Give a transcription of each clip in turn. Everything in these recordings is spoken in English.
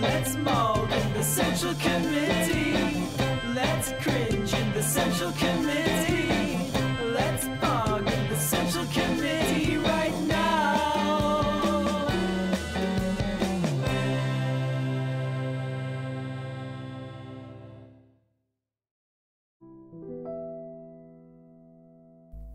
Let's mold in the Central Committee. Let's cringe in the Central Committee. Let's bog in the Central Committee right now.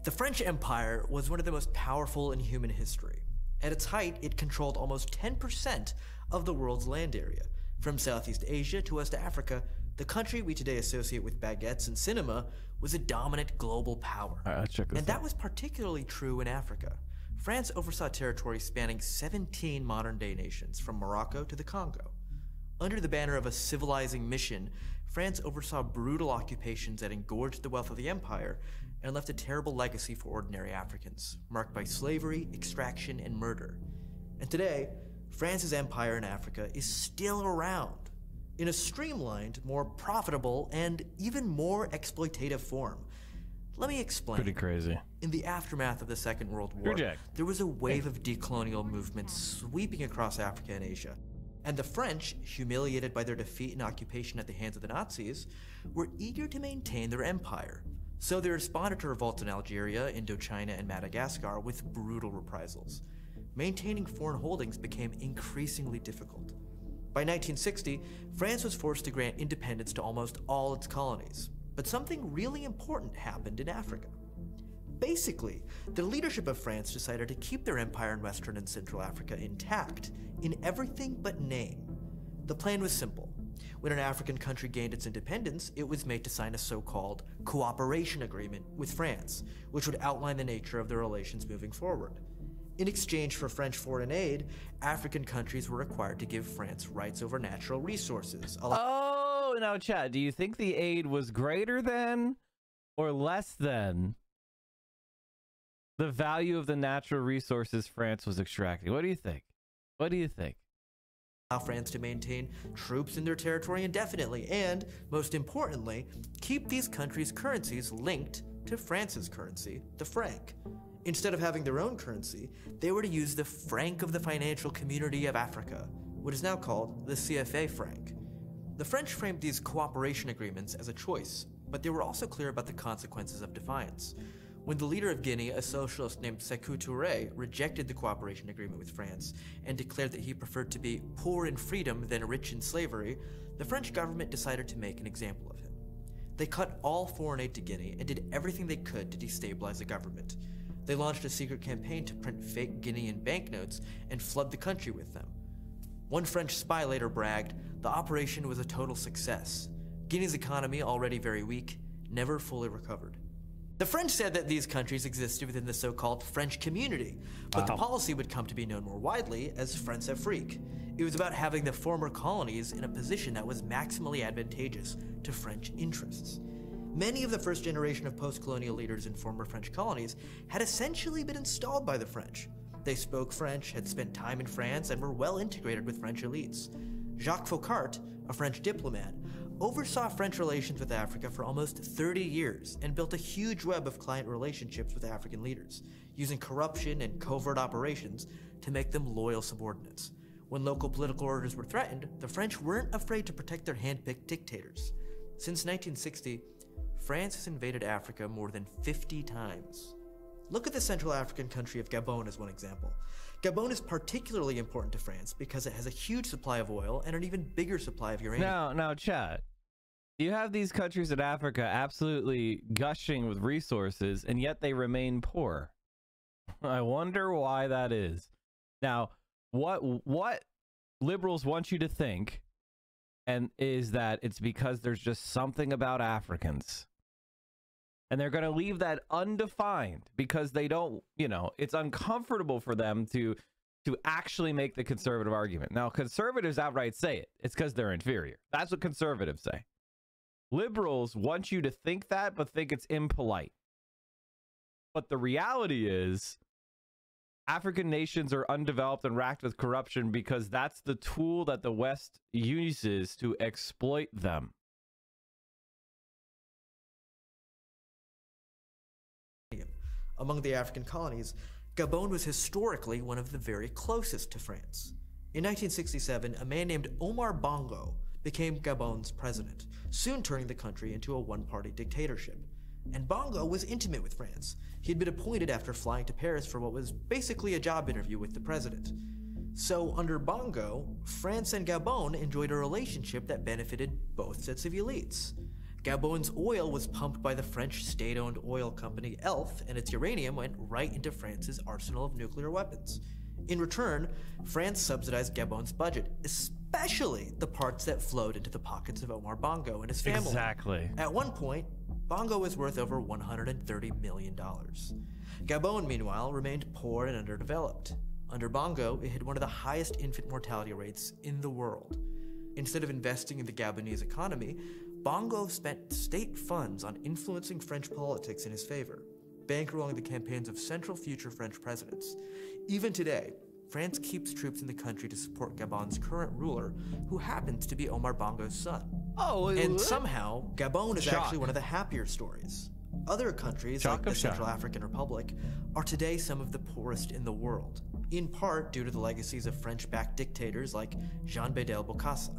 The French Empire was one of the most powerful in human history. At its height, it controlled almost 10% of the world's land area. From Southeast Asia to West Africa, the country we today associate with baguettes and cinema was a dominant global power. All right, let's check this out. And that was particularly true in Africa. France oversaw territory spanning 17 modern-day nations, from Morocco to the Congo. Under the banner of a civilizing mission, France oversaw brutal occupations that engorged the wealth of the empire and left a terrible legacy for ordinary Africans, marked by slavery, extraction, and murder. And today, France's empire in Africa is still around, in a streamlined, more profitable, and even more exploitative form. Let me explain. Pretty crazy. In the aftermath of the Second World War, there was a wave of decolonial movements sweeping across Africa and Asia. And the French, humiliated by their defeat and occupation at the hands of the Nazis, were eager to maintain their empire. So they responded to revolts in Algeria, Indochina, and Madagascar with brutal reprisals. Maintaining foreign holdings became increasingly difficult. By 1960, France was forced to grant independence to almost all its colonies. But something really important happened in Africa. Basically, the leadership of France decided to keep their empire in Western and Central Africa intact in everything but name. The plan was simple. When an African country gained its independence, it was made to sign a so-called cooperation agreement with France, which would outline the nature of their relations moving forward. In exchange for French foreign aid, African countries were required to give France rights over natural resources. Oh, now, Chad, do you think the aid was greater than or less than the value of the natural resources France was extracting? What do you think? What do you think? Allow France to maintain troops in their territory indefinitely and, most importantly, keep these countries' currencies linked to France's currency, the franc. Instead of having their own currency, they were to use the franc of the financial community of Africa, what is now called the CFA franc. The French framed these cooperation agreements as a choice, but they were also clear about the consequences of defiance. When the leader of Guinea, a socialist named Sekou Touré, rejected the cooperation agreement with France and declared that he preferred to be poor in freedom than rich in slavery, the French government decided to make an example of him. They cut all foreign aid to Guinea and did everything they could to destabilize the government. They launched a secret campaign to print fake Guinean banknotes and flood the country with them. One French spy later bragged, "The operation was a total success. Guinea's economy, already very weak, never fully recovered." The French said that these countries existed within the so-called French community, but the policy would come to be known more widely as Francafrique. It was about having the former colonies in a position that was maximally advantageous to French interests. Many of the first generation of post-colonial leaders in former French colonies had essentially been installed by the French. They spoke French, had spent time in France, and were well integrated with French elites. Jacques Foccart, a French diplomat, oversaw French relations with Africa for almost 30 years and built a huge web of client relationships with African leaders, using corruption and covert operations to make them loyal subordinates. When local political orders were threatened, the French weren't afraid to protect their hand-picked dictators. Since 1960, France has invaded Africa more than 50 times. Look at the Central African country of Gabon as one example. Gabon is particularly important to France because it has a huge supply of oil and an even bigger supply of uranium. Now, Chad, you have these countries in Africa absolutely gushing with resources, and yet they remain poor. I wonder why that is. Now, what liberals want you to think and is that it's because there's just something about Africans. And they're going to leave that undefined because they don't, you know, it's uncomfortable for them to actually make the conservative argument. Now, conservatives outright say it. It's because they're inferior. That's what conservatives say. Liberals want you to think that, but think it's impolite. But the reality is African nations are undeveloped and racked with corruption because that's the tool that the West uses to exploit them. Among the African colonies, Gabon was historically one of the very closest to France. In 1967, a man named Omar Bongo became Gabon's president, soon turning the country into a one-party dictatorship. And Bongo was intimate with France. He had been appointed after flying to Paris for what was basically a job interview with the president. So under Bongo, France and Gabon enjoyed a relationship that benefited both sets of elites. Gabon's oil was pumped by the French state-owned oil company Elf, and its uranium went right into France's arsenal of nuclear weapons. In return, France subsidized Gabon's budget, especially the parts that flowed into the pockets of Omar Bongo and his family. Exactly. At one point, Bongo was worth over $130 million. Gabon, meanwhile, remained poor and underdeveloped. Under Bongo, it had one of the highest infant mortality rates in the world. Instead of investing in the Gabonese economy, Bongo spent state funds on influencing French politics in his favor, bankrolling the campaigns of central future French presidents. Even today, France keeps troops in the country to support Gabon's current ruler, who happens to be Omar Bongo's son. Oh, and somehow, Gabon is actually one of the happier stories. Other countries, like the Central African Republic, are today some of the poorest in the world, in part due to the legacies of French-backed dictators like Jean Bédel Bokassa.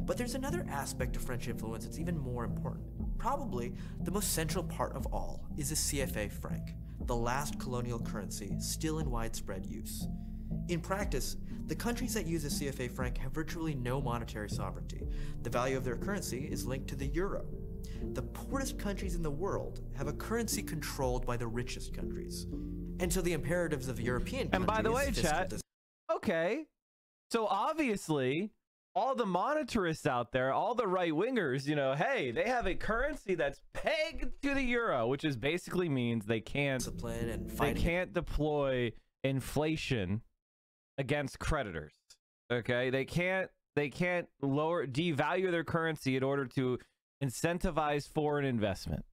But there's another aspect of French influence that's even more important. Probably the most central part of all is the CFA franc, the last colonial currency still in widespread use. In practice, the countries that use the CFA franc have virtually no monetary sovereignty. The value of their currency is linked to the euro. The poorest countries in the world have a currency controlled by the richest countries. And so the imperatives of European countries... And by the way, chat, okay, so obviously all the monetarists out there, all the right-wingers, you know, hey, they have a currency that's pegged to the euro, which is basically means they can't deploy inflation against creditors. Okay, they can't devalue their currency in order to incentivize foreign investment.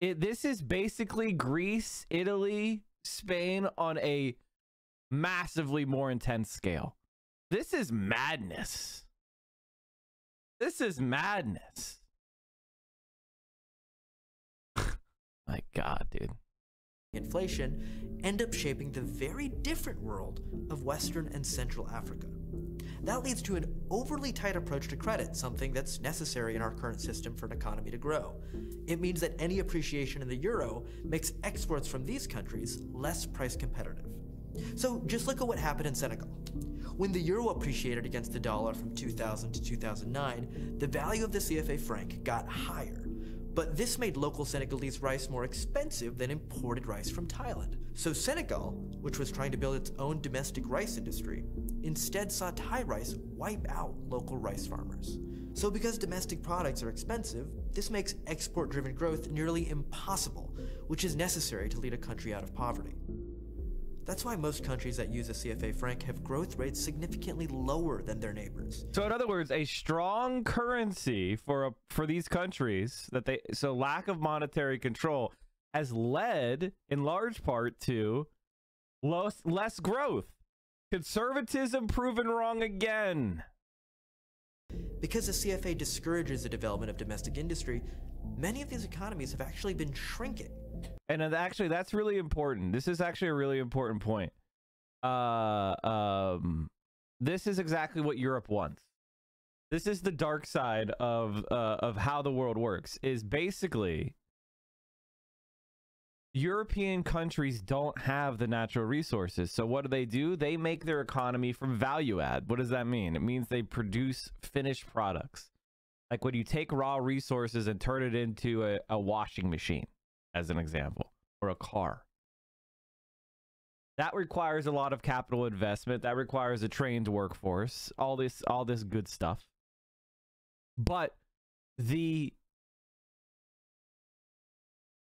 This is basically Greece, Italy, Spain on a massively more intense scale. This is madness. This is madness. My God, dude. Inflation end up shaping the very different world of Western and Central Africa. That leads to an overly tight approach to credit, something that's necessary in our current system for an economy to grow. It means that any appreciation in the euro makes exports from these countries less price competitive. So just look at what happened in Senegal. When the euro appreciated against the dollar from 2000 to 2009, the value of the CFA franc got higher. But this made local Senegalese rice more expensive than imported rice from Thailand. So Senegal, which was trying to build its own domestic rice industry, instead saw Thai rice wipe out local rice farmers. So because domestic products are expensive, this makes export-driven growth nearly impossible, which is necessary to lead a country out of poverty. That's why most countries that use a CFA franc have growth rates significantly lower than their neighbors. So in other words, a strong currency for these countries that lack of monetary control has led in large part to less growth. Conservatism proven wrong again. Because the CFA discourages the development of domestic industry, many of these economies have actually been shrinking. And actually, that's really important. This is actually a really important point. This is exactly what Europe wants. This is the dark side of how the world works, is basically European countries don't have the natural resources. So what do? They make their economy from value add. What does that mean? It means they produce finished products. Like when you take raw resources and turn it into a washing machine, as an example, or a car. That requires a lot of capital investment. That requires a trained workforce, all this good stuff. But the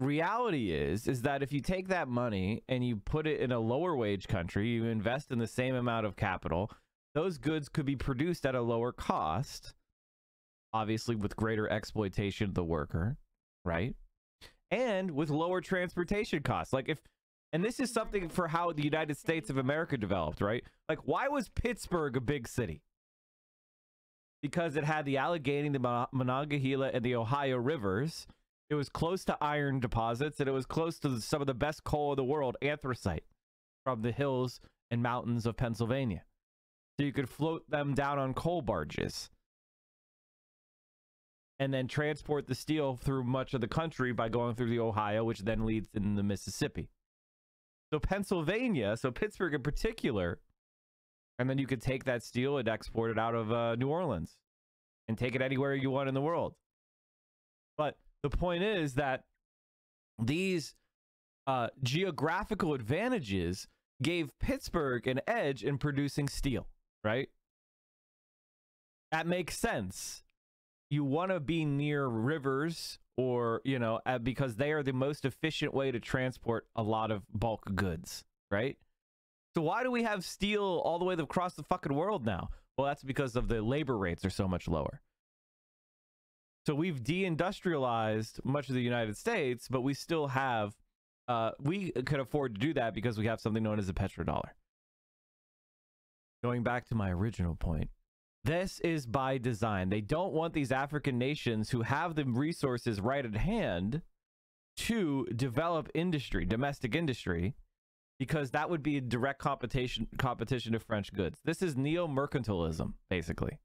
reality is that if you take that money and you put it in a lower wage country, you invest in the same amount of capital, those goods could be produced at a lower cost, obviously with greater exploitation of the worker, right? And with lower transportation costs. Like and this is something for how the United States of America developed, right? Like, why was Pittsburgh a big city? Because it had the Allegheny, the Monongahela, and the Ohio rivers. It was close to iron deposits, and it was close to some of the best coal in the world, anthracite, from the hills and mountains of Pennsylvania. So you could float them down on coal barges and then transport the steel through much of the country by going through the Ohio, which then leads into the Mississippi. So Pennsylvania, so Pittsburgh in particular, and then you could take that steel and export it out of New Orleans and take it anywhere you want in the world. But the point is that these geographical advantages gave Pittsburgh an edge in producing steel, right? That makes sense. You want to be near rivers or, you know, because they are the most efficient way to transport a lot of bulk goods, right? So why do we have steel all the way across the fucking world now? Well, that's because of the labor rates are so much lower. So we've deindustrialized much of the United States, but we still have, we could afford to do that because we have something known as a petrodollar. Going back to my original point, this is by design. They don't want these African nations who have the resources right at hand to develop industry, domestic industry, because that would be a direct competition to French goods. This is neo-mercantilism, basically.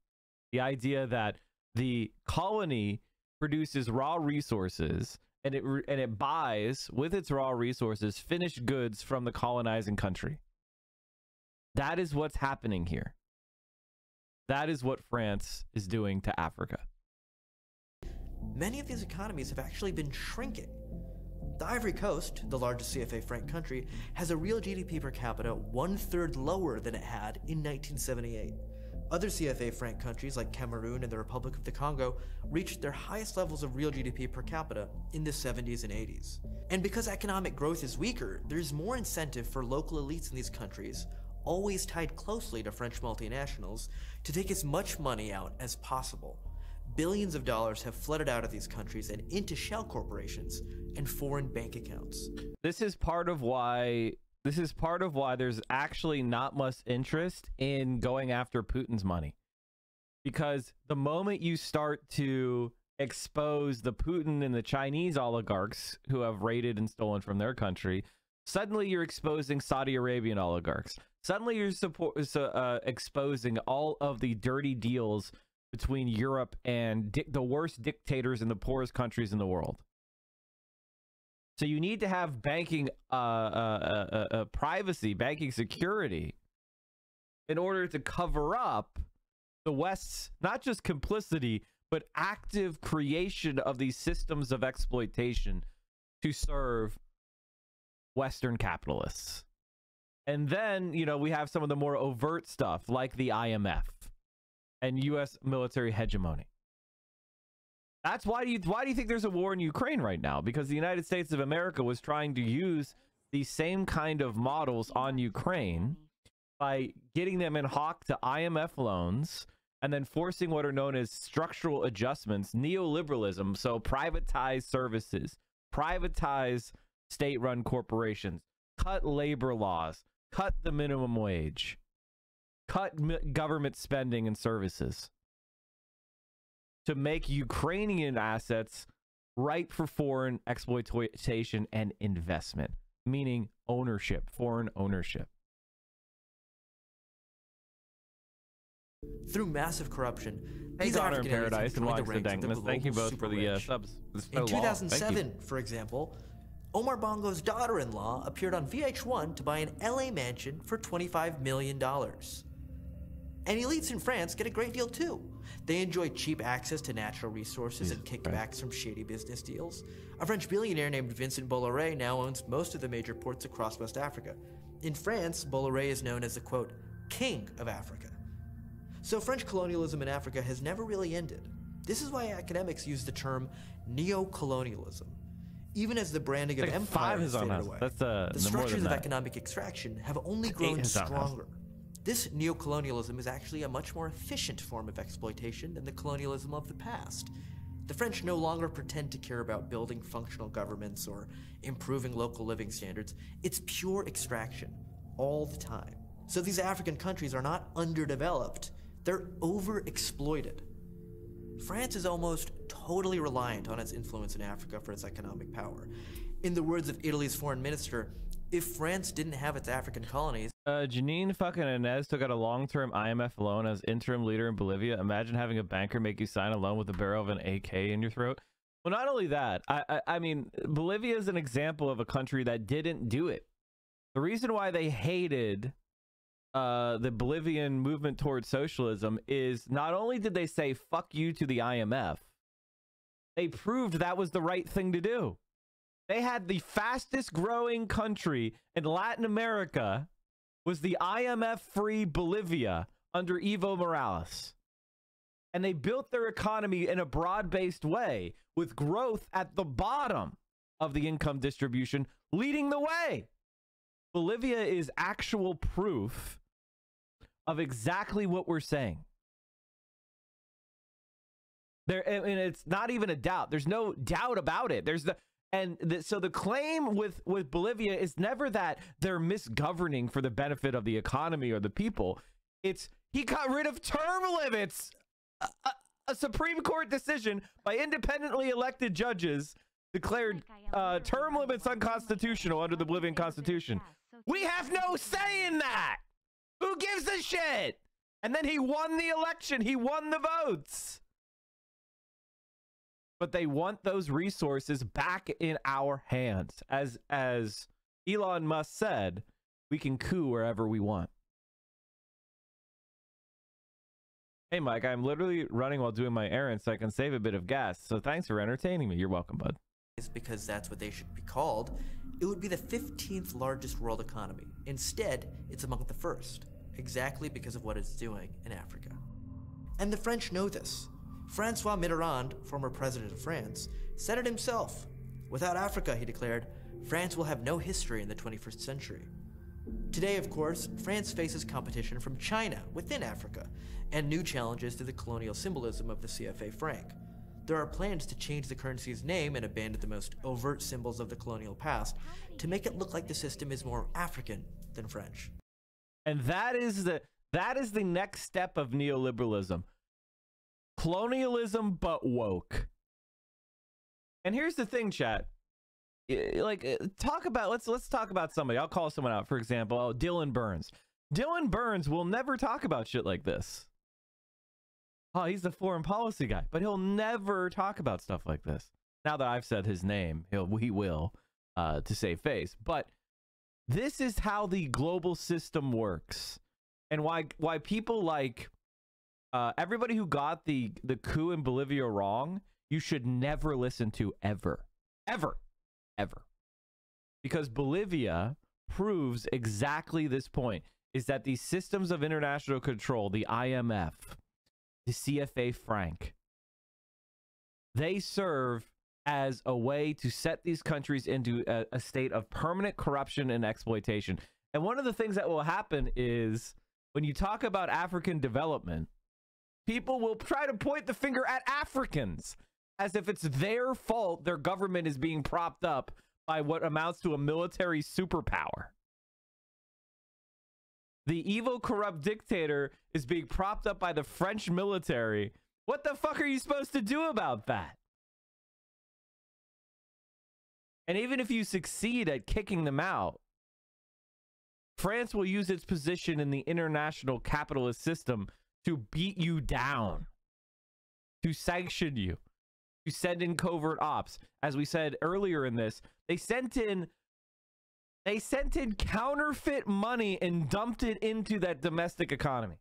The idea that the colony produces raw resources and it buys, with its raw resources, finished goods from the colonizing country. That is what's happening here. That is what France is doing to Africa. Many of these economies have actually been shrinking. The Ivory Coast, the largest CFA franc country, has a real GDP per capita 1/3 lower than it had in 1978. Other CFA franc countries like Cameroon and the Republic of the Congo reached their highest levels of real GDP per capita in the 70s and 80s. And because economic growth is weaker, there's more incentive for local elites in these countries, always tied closely to French multinationals, to take as much money out as possible. Billions of dollars have flooded out of these countries and into shell corporations and foreign bank accounts. This is part of why there's actually not much interest in going after Putin's money. Because the moment you start to expose the Putin and the Chinese oligarchs who have raided and stolen from their country, suddenly you're exposing Saudi Arabian oligarchs. Suddenly you're exposing all of the dirty deals between Europe and the worst dictators in the poorest countries in the world. So you need to have banking privacy, banking security, in order to cover up the West's not just complicity, but active creation of these systems of exploitation to serve Western capitalists. And then, you know, we have some of the more overt stuff like the IMF and U.S. military hegemony. That's why do you think there's a war in Ukraine right now? Because the United States of America was trying to use the same kind of models on Ukraine by getting them in hock to IMF loans and then forcing what are known as structural adjustments, neoliberalism, so privatize services, privatize state-run corporations, cut labor laws, cut the minimum wage, cut government spending and services to make Ukrainian assets ripe for foreign exploitation and investment, meaning ownership, foreign ownership. Through massive corruption, these African paradise and the ranks of the Thank you both for the subs. In 2007, for example, Omar Bongo's daughter-in-law appeared on VH1 to buy an LA mansion for $25 million. And elites in France get a great deal too. They enjoy cheap access to natural resources and kickbacks from shady business deals. A French billionaire named Vincent Bolloré now owns most of the major ports across West Africa. In France, Bolloré is known as the, quote, king of Africa. So French colonialism in Africa has never really ended. This is why academics use the term neocolonialism. Even as the branding of empire has faded away, the structures of economic extraction have only grown stronger. This neocolonialism is actually a much more efficient form of exploitation than the colonialism of the past. The French no longer pretend to care about building functional governments or improving local living standards. It's pure extraction, all the time. So these African countries are not underdeveloped, they're overexploited. France is almost totally reliant on its influence in Africa for its economic power. In the words of Italy's foreign minister, if France didn't have its African colonies. Janine fucking Inez took out a long-term IMF loan as interim leader in Bolivia. Imagine having a banker make you sign a loan with the barrel of an AK in your throat. Well, not only that, I mean, Bolivia is an example of a country that didn't do it. The reason why they hated the Bolivian movement towards socialism is not only did they say fuck you to the IMF, they proved that was the right thing to do. They had the fastest growing country in Latin America was the IMF-free Bolivia under Evo Morales. And they built their economy in a broad-based way with growth at the bottom of the income distribution leading the way. Bolivia is actual proof of exactly what we're saying. There, I mean, it's not even a doubt. There's no doubt about it. There's the, and the, so the claim with Bolivia is never that they're misgoverning for the benefit of the economy or the people. It's he got rid of term limits, a Supreme Court decision by independently elected judges declared term limits unconstitutional under the Bolivian Constitution. We have no say in that. Who gives a shit? And then he won the election. He won the votes. But they want those resources back in our hands. As Elon Musk said, we can coup wherever we want. Hey, Mike, I'm literally running while doing my errands so I can save a bit of gas. So thanks for entertaining me. You're welcome, bud. It's because that's what they should be called. It would be the 15th largest world economy. Instead, it's among the first, exactly because of what it's doing in Africa. And the French know this. Francois Mitterrand, former president of France, said it himself. Without Africa, he declared, France will have no history in the 21st century. Today, of course, France faces competition from China within Africa and new challenges to the colonial symbolism of the CFA franc. There are plans to change the currency's name and abandon the most overt symbols of the colonial past to make it look like the system is more African than French. And that is the next step of neoliberalism. Colonialism but woke. And here's the thing, chat. Like, talk about, let's talk about somebody. I'll call someone out. For example, Dylan Burns. Dylan Burns will never talk about shit like this. Oh, he's the foreign policy guy, but he'll never talk about stuff like this. Now that I've said his name, he will to save face. But this is how the global system works, and why people like everybody who got the coup in Bolivia wrong, you should never listen to ever, because Bolivia proves exactly this point, is that the systems of international control, the IMF, the CFA franc, they serve as a way to set these countries into a state of permanent corruption and exploitation. And one of the things that will happen is when you talk about African development, people will try to point the finger at Africans as if it's their fault their government is being propped up by what amounts to a military superpower. The evil, corrupt dictator is being propped up by the French military. What the fuck are you supposed to do about that? And even if you succeed at kicking them out, France will use its position in the international capitalist system to beat you down, to sanction you, to send in covert ops. As we said earlier in this, they sent in counterfeit money and dumped it into that domestic economy.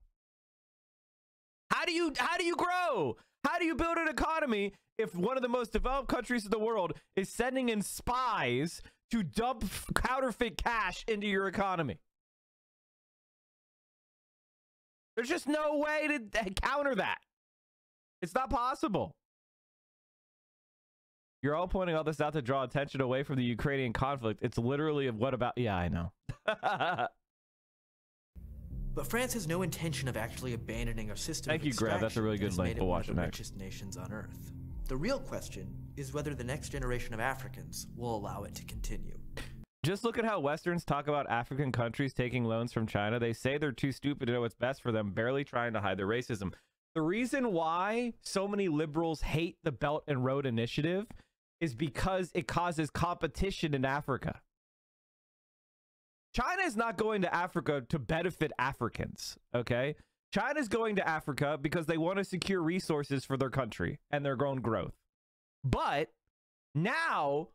How do you grow? How do you build an economy if one of the most developed countries in the world is sending in spies to dump counterfeit cash into your economy? There's just no way to counter that. It's not possible. You're all pointing all this out to draw attention away from the Ukrainian conflict. It's literally of what about... Yeah, I know. But France has no intention of actually abandoning our system. Thank you, Grav. That's a really good link. We'll watch it next. The richest nations on Earth. The real question is whether the next generation of Africans will allow it to continue. Just look at how Westerns talk about African countries taking loans from China. They say they're too stupid to know what's best for them, barely trying to hide their racism. The reason why so many liberals hate the Belt and Road Initiative is because it causes competition in Africa. China is not going to Africa to benefit Africans, okay? China's going to Africa because they want to secure resources for their country and their own growth. But now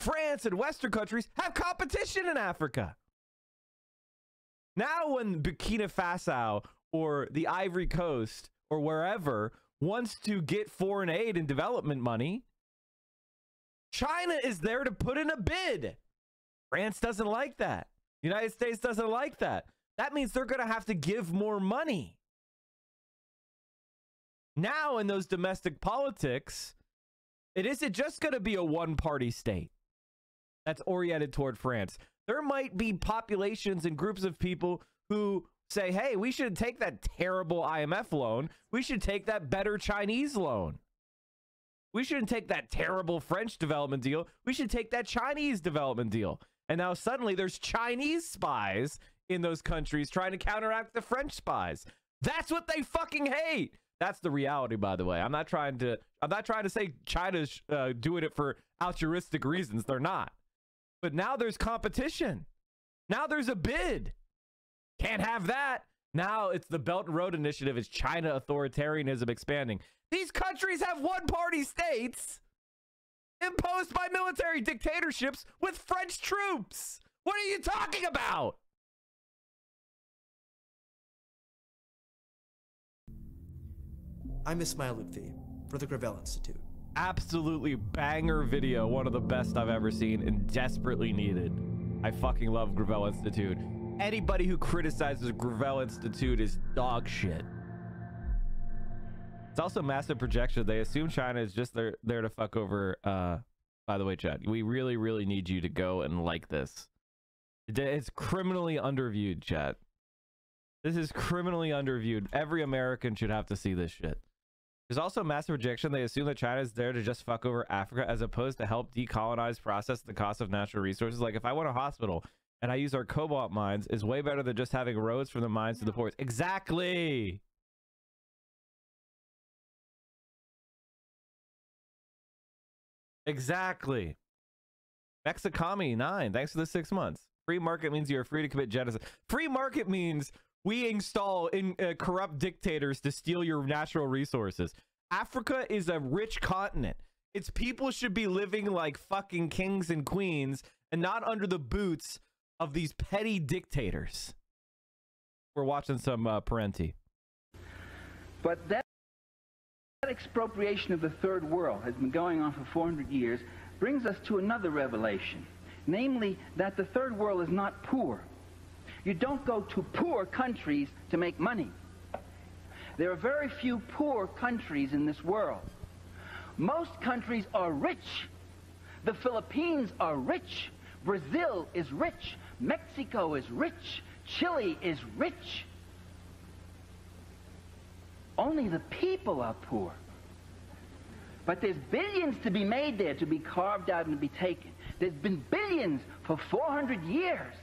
France and Western countries have competition in Africa. Now when Burkina Faso or the Ivory Coast or wherever wants to get foreign aid and development money, China is there to put in a bid. France doesn't like that. The United States doesn't like that. That means they're going to have to give more money. Now in those domestic politics, it isn't just going to be a one-party state that's oriented toward France. There might be populations and groups of people who say, hey, we should take that terrible IMF loan. We should take that better Chinese loan. We shouldn't take that terrible French development deal. We should take that Chinese development deal. And now suddenly there's Chinese spies in those countries trying to counteract the French spies. That's what they fucking hate. That's the reality, by the way. I'm not trying to say China's doing it for altruistic reasons. They're not. But now there's competition. Now there's a bid. Can't have that. Now it's the Belt and Road Initiative. It's China authoritarianism expanding. These countries have one-party states imposed by military dictatorships with French troops. What are you talking about? I'm Ismail Lutfi for the Gravel Institute. Absolutely banger video. One of the best I've ever seen and desperately needed. I fucking love Gravel Institute. Anybody who criticizes Gravel Institute is dog shit. It's also massive projection. They assume China is just there to fuck over. By the way, Chad, we really, really need you to go and like this. It's criminally underviewed, Chad. This is criminally underviewed. Every American should have to see this shit. There's also massive projection. They assume that China is there to just fuck over Africa as opposed to help decolonize, process the cost of natural resources. Like if I want a hospital and I use our cobalt mines, is way better than just having roads from the mines to the ports. Exactly. Exactly. Mexicami 9. Thanks for the 6 months. Free market means you're free to commit genocide. Free market means we install corrupt dictators to steal your natural resources. Africa is a rich continent. Its people should be living like fucking kings and queens and not under the boots of these petty dictators. We're watching some Parenti. But that expropriation of the third world has been going on for 400 years, brings us to another revelation, namely that the third world is not poor. You don't go to poor countries to make money. There are very few poor countries in this world. Most countries are rich. The Philippines are rich. Brazil is rich. Mexico is rich. Chile is rich. Only the people are poor. But there's billions to be made there, to be carved out and to be taken. There's been billions for 400 years.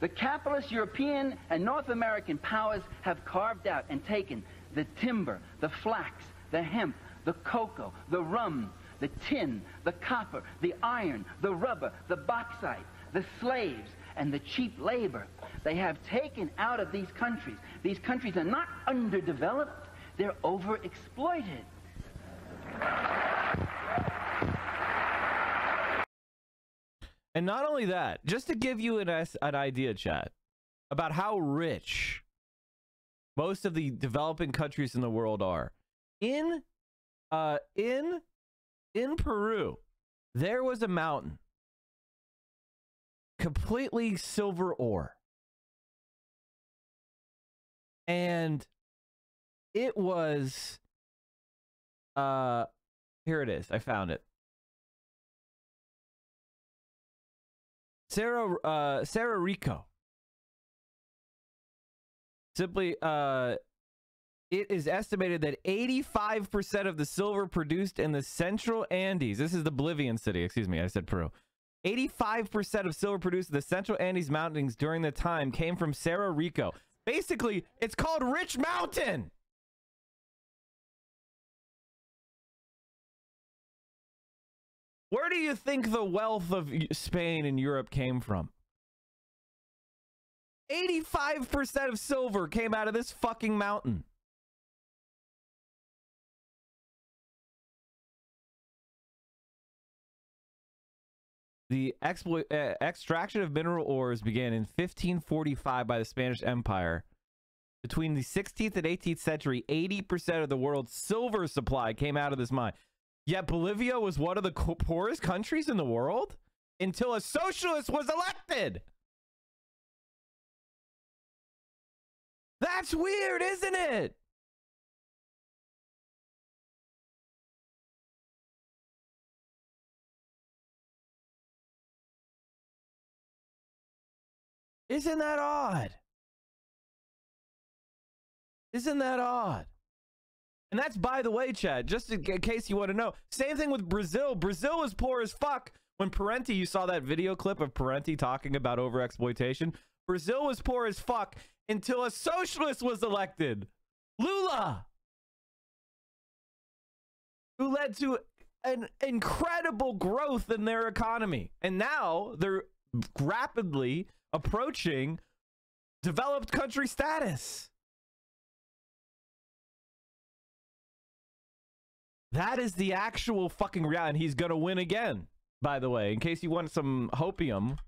The capitalist European and North American powers have carved out and taken the timber, the flax, the hemp, the cocoa, the rum, the tin, the copper, the iron, the rubber, the bauxite, the slaves, and the cheap labor. They have taken out of these countries. These countries are not underdeveloped, they're overexploited. And not only that, just to give you an idea, chat, about how rich most of the developing countries in the world are. In Peru, there was a mountain, completely silver ore. And it was, here it is. I found it. Cerro Rico. Simply, it is estimated that 85% of the silver produced in the central Andes, this is the Bolivian city, excuse me, I said Peru. 85% of silver produced in the central Andes mountains during the time came from Cerro Rico. Basically, it's called Rich Mountain. Where do you think the wealth of Spain and Europe came from? 85% of silver came out of this fucking mountain. The extraction of mineral ores began in 1545 by the Spanish Empire. Between the 16th and 18th century, 80% of the world's silver supply came out of this mine. Yet Bolivia was one of the poorest countries in the world until a socialist was elected. That's weird, isn't it? Isn't that odd? Isn't that odd? And that's, by the way, Chad, just in case you want to know, same thing with Brazil. Brazil is poor as fuck. When Parenti, you saw that video clip of Parenti talking about overexploitation. Brazil was poor as fuck until a socialist was elected. Lula. Who led to an incredible growth in their economy. And now they're rapidly approaching developed country status. That is the actual fucking reality. And he's going to win again, by the way, in case you want some hopium